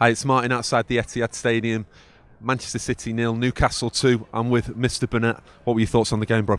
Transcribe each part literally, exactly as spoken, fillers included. Hi, it's Martin outside the Etihad Stadium. Manchester City nil, Newcastle two. I'm with Mister Burnett. What were your thoughts on the game, bro?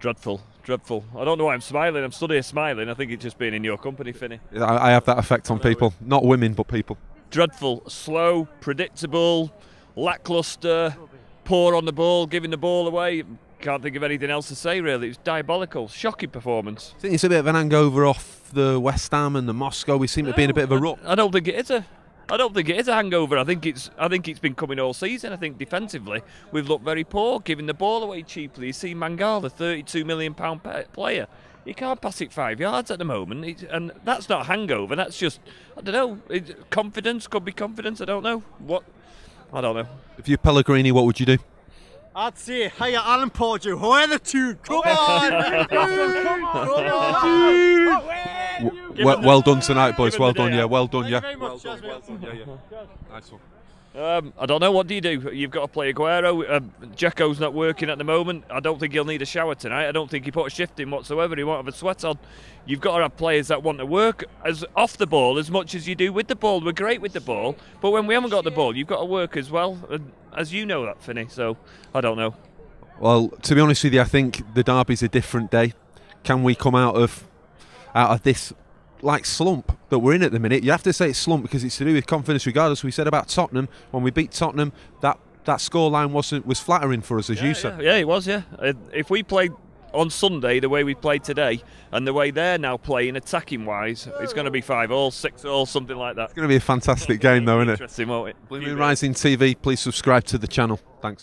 Dreadful, dreadful. I don't know why I'm smiling. I'm still here smiling. I think it's just being in your company, Finny. I, I have that effect on people. Not women, but people. Dreadful, slow, predictable, lacklustre, poor on the ball, giving the ball away. Can't think of anything else to say, really. It was diabolical, shocking performance. I think it's a bit of an hangover off the West Ham and the Moscow. We seem no, to be in a bit of a rut. I don't think it is a... I don't think it is a hangover. I think it's I think it's been coming all season. I think defensively we've looked very poor, giving the ball away cheaply. You see Mangala, thirty-two million pound player. He can't pass it five yards at the moment. It's, and that's not a hangover. That's just, I don't know, it, confidence. Could be confidence. I don't know. What? I don't know. If you're Pellegrini, what would you do? I'd say, hiya, Alan Pardew. Who are the two? Come on! Come on! Come on! Well, well done tonight, boys. Well done, yeah. Well done, yeah. Well done, yeah. Well done, yeah. Nice one. Um, I don't know. What do you do? You've got to play Aguero. Um, Jacko's not working at the moment. I don't think he'll need a shower tonight. I don't think he put a shift in whatsoever. He won't have a sweat on. You've got to have players that want to work as off the ball as much as you do with the ball. We're great with the ball, but when we haven't got the ball, you've got to work as well. And as you know that, Finny. So I don't know. Well, to be honest with you, I think the derby's a different day. Can we come out of out of this? Like slump that we're in at the minute? You have to say it's slump because it's to do with confidence. Regardless, we said about Tottenham when we beat Tottenham that that scoreline wasn't was flattering for us, as yeah, you yeah. said. Yeah, it was. Yeah, if we played on Sunday the way we played today and the way they're now playing, attacking wise, it's going to be five all, six all, something like that. It's going to be a fantastic game, though, isn't it? Interesting, won't it? BlueMoonRisingTV, please subscribe to the channel. Thanks.